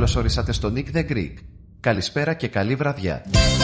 Καλώς ορίσατε στο Nick the Greek. Καλησπέρα και καλή βραδιά.